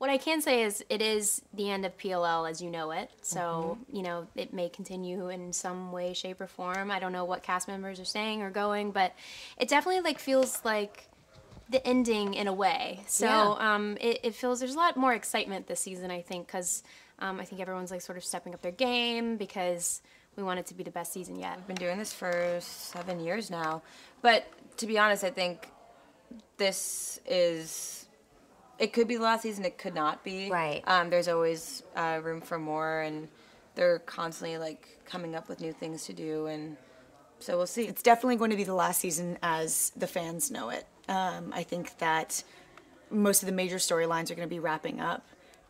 What I can say is it is the end of PLL as you know it, so you know, it may continue in some way, shape, or form. I don't know what cast members are saying or going, but it definitely like feels like the ending in a way. So it feels there's a lot more excitement this season, I think, because I think everyone's like sort of stepping up their game because we want it to be the best season yet. We've been doing this for 7 years now, but to be honest, I think this is, it could be the last season, it could not be. Right. There's always room for more, and they're constantly like coming up with new things to do, and so we'll see. It's definitely going to be the last season as the fans know it. I think that most of the major storylines are going to be wrapping up,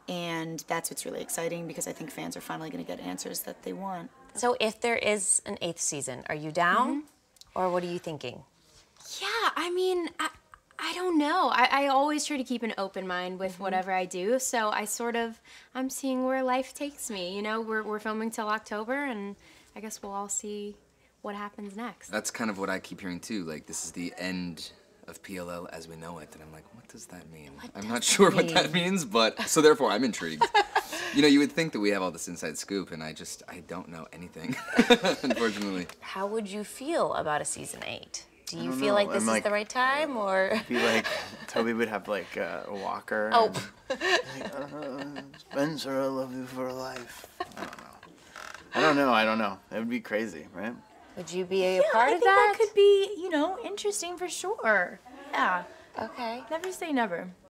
and that's what's really exciting because I think fans are finally going to get answers that they want. So if there is an 8th season, are you down, or what are you thinking? Yeah, I mean, I don't know. I always try to keep an open mind with whatever I do, so I sort of, I'm seeing where life takes me. You know, we're filming till October, and I guess we'll all see what happens next. That's kind of what I keep hearing too, like this is the end of PLL as we know it, and I'm like, what does that mean? I'm not sure what that means, but so therefore I'm intrigued. You know, you would think that we have all this inside scoop, and I don't know anything, unfortunately. How would you feel about a season 8? Do you feel like this is the right time, or? It'd be like Toby would have like a walker. Oh. Like, Spencer, I love you for life. I don't know. It would be crazy, right? Would you be a part of that? I think that could be, you know, interesting for sure. Yeah. Okay. Never say never.